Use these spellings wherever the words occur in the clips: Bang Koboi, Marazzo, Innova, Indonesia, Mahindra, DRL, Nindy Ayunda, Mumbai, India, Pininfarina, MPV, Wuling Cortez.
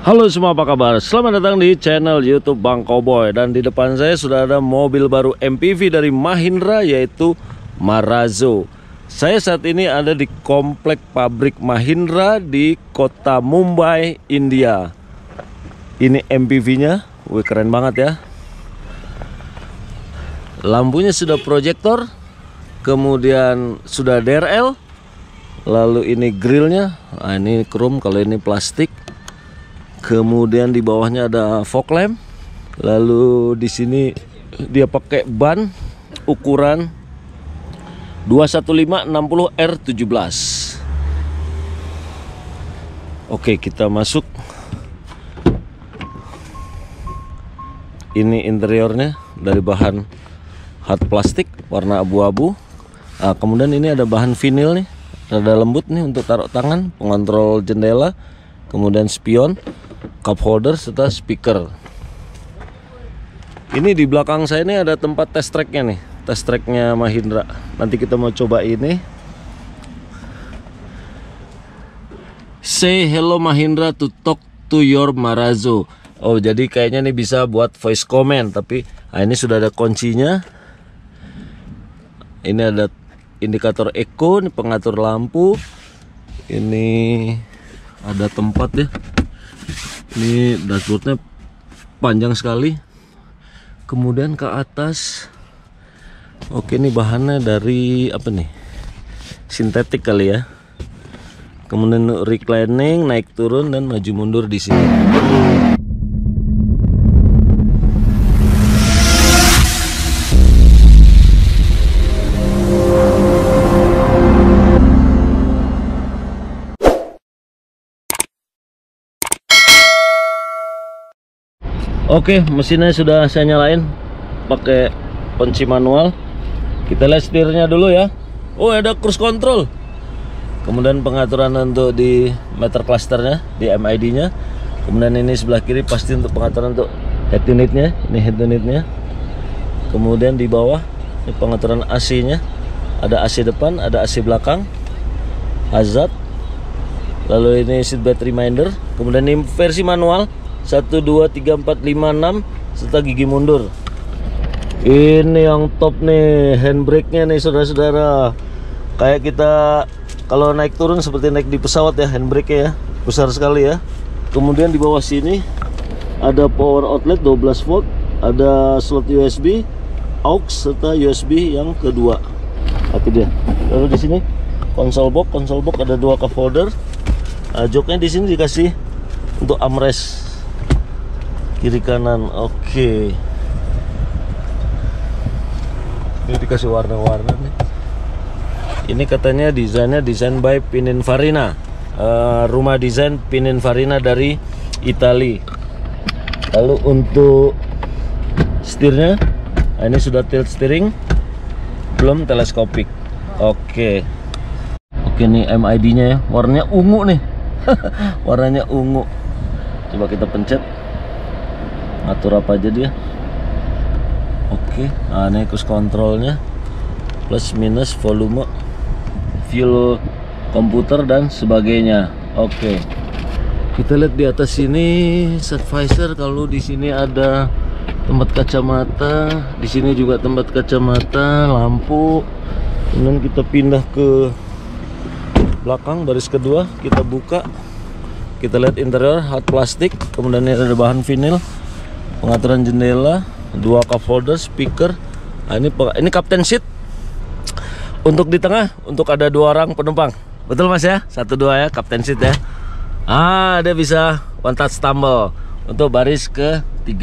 Halo semua, apa kabar? Selamat datang di channel YouTube Bang Koboi. Dan di depan saya sudah ada mobil baru MPV dari Mahindra, yaitu Marazzo. Saya saat ini ada di komplek pabrik Mahindra di kota Mumbai, India. Ini MPV-nya, wih keren banget ya. Lampunya sudah proyektor, kemudian sudah DRL. Lalu ini grillnya, nah ini chrome, kalau ini plastik. Kemudian di bawahnya ada fog lamp. Lalu di sini dia pakai ban ukuran 215/60R17. Oke, kita masuk. Ini interiornya dari bahan hard plastik warna abu-abu. Nah, kemudian ini ada bahan vinil nih, rada lembut nih untuk taruh tangan, pengontrol jendela, kemudian spion, cup holder serta speaker. Ini di belakang saya ini ada tempat test tracknya nih, test tracknya Mahindra. Nanti kita mau coba ini. Say hello Mahindra to talk to your Marazzo. Oh, jadi kayaknya ini bisa buat voice comment, tapi ini sudah ada kuncinya. Ini ada indikator eco, ini pengatur lampu. Ini ada tempat ya. Ini dashboardnya panjang sekali. Kemudian ke atas. Oke, ini bahannya dari apa nih? Sintetik kali ya. Kemudian reclining, naik turun dan maju mundur di sini. Oke, mesinnya sudah saya nyalain pakai kunci manual. Kita lihat setirnya dulu ya. Oh, ada cruise control. Kemudian pengaturan untuk di meter clusternya, di MID-nya. Kemudian ini sebelah kiri pasti untuk pengaturan untuk head unitnya. Ini head unitnya. Kemudian di bawah ini pengaturan AC-nya. Ada AC depan, ada AC belakang. Hazard. Lalu ini seatbelt reminder. Kemudian ini versi manual. 1, 2, 3, 4, 5, 6. Serta gigi mundur. Ini yang top nih, handbrake-nya nih saudara-saudara. Kayak kita kalau naik turun seperti naik di pesawat ya, handbrake-nya ya, besar sekali ya. Kemudian di bawah sini ada power outlet 12 volt, ada slot USB, aux serta USB yang kedua. Itu dia. Lalu di sini konsol box ada 2 cup holder. Joknya di sini dikasih untuk armrest kiri kanan. Oke. Ini dikasih warna-warna nih. Ini katanya desainnya desain by Pininfarina, rumah desain Pininfarina dari Italia. Lalu untuk setirnya, ini sudah tilt steering, belum teleskopik. Oke, ini MID-nya ya, warnanya ungu nih. Warnanya ungu. Coba kita pencet, atur apa aja dia. Oke, nah ini cruise controlnya, plus minus, volume, fuel, komputer dan sebagainya. Oke, kita lihat di atas sini side visor. Kalau di sini ada tempat kacamata, di sini juga tempat kacamata, lampu. Kemudian kita pindah ke belakang, baris kedua, kita buka. Kita lihat interior hard plastik, kemudian ini ada bahan vinil, pengaturan jendela, 2 cup holder, speaker. Nah, ini captain seat. Untuk di tengah, untuk ada 2 orang penumpang. Betul mas ya, 1, 2 ya, captain seat ya. Dia bisa one touch tumble untuk baris ke-3.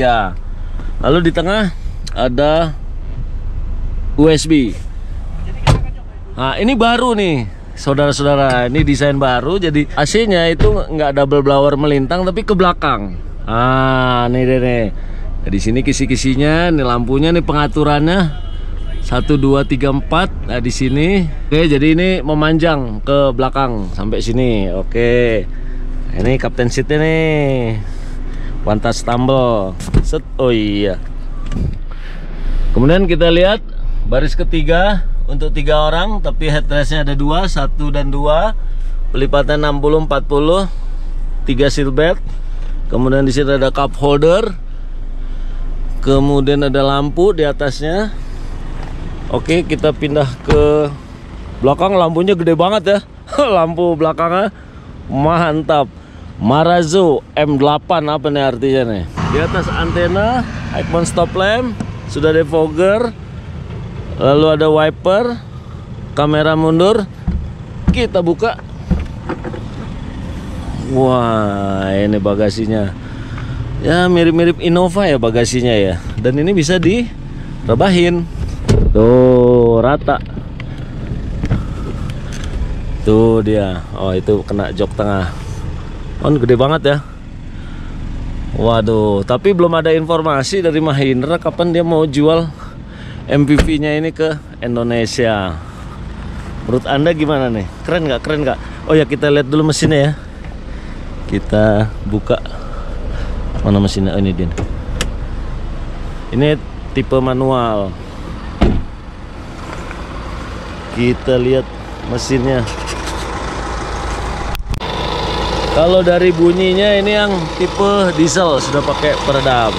Lalu di tengah ada USB. Nah, ini baru nih saudara-saudara, ini desain baru. Jadi AC-nya itu nggak double blower melintang, tapi ke belakang. Nih deh nih. Di sini kisi-kisinya, nih lampunya, nih pengaturannya. 1, 2, 3, 4. Nah di sini, oke, jadi ini memanjang ke belakang sampai sini. Oke. Nah, ini captain seatnya nih. One touch tumble. Set. Oh iya. Kemudian kita lihat baris ketiga. Untuk 3 orang, tapi headrestnya ada 2, 1 dan 2. Pelipatan 60-40, 3 seatbelt. Kemudian di sini ada cup holder. Kemudian ada lampu di atasnya. Oke, kita pindah ke belakang. Lampunya gede banget ya. Lampu belakangnya mantap. Marazzo M8, apa nih artinya nih? Di atas antena, icon stop lamp, sudah defogger, lalu ada wiper, kamera mundur. Kita buka. Wah, ini bagasinya. Ya, mirip-mirip Innova ya bagasinya ya. Dan ini bisa direbahin. Tuh, rata. Tuh dia. Oh, itu kena jok tengah. Oh, gede banget ya. Waduh, tapi belum ada informasi dari Mahindra kapan dia mau jual MPV-nya ini ke Indonesia. Menurut Anda gimana nih? Keren nggak? Keren nggak? Oh ya, kita lihat dulu mesinnya ya. Kita buka. Mana mesinnya? Oh, ini dia. Ini tipe manual. Kita lihat mesinnya. Kalau dari bunyinya ini yang tipe diesel, sudah pakai peredam.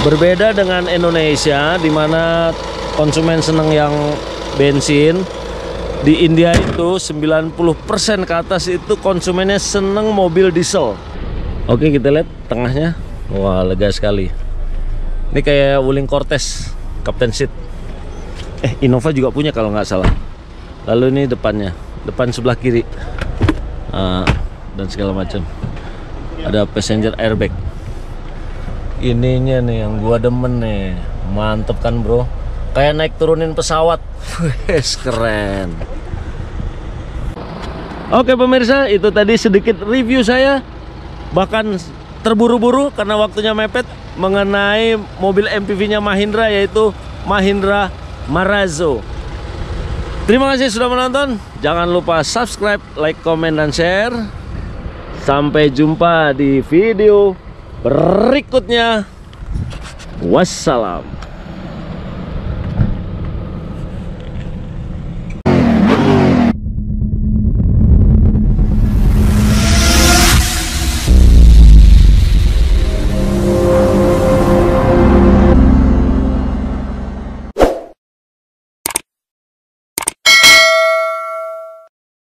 Berbeda dengan Indonesia, di mana konsumen seneng yang bensin. Di India itu 90% ke atas itu konsumennya seneng mobil diesel. Oke, kita lihat tengahnya. Wah, lega sekali. Ini kayak Wuling Cortez, Captain Seat. Innova juga punya kalau nggak salah. Lalu ini depannya, depan sebelah kiri. Dan segala macam. Ada passenger airbag. Ininya nih yang gua demen nih. Mantep kan bro. Kayak naik turunin pesawat. Keren. Oke pemirsa, itu tadi sedikit review saya. Bahkan terburu-buru karena waktunya mepet, mengenai mobil MPV-nya Mahindra, yaitu Mahindra Marazzo. Terima kasih sudah menonton. Jangan lupa subscribe, like, komen, dan share. Sampai jumpa di video berikutnya. Wassalam.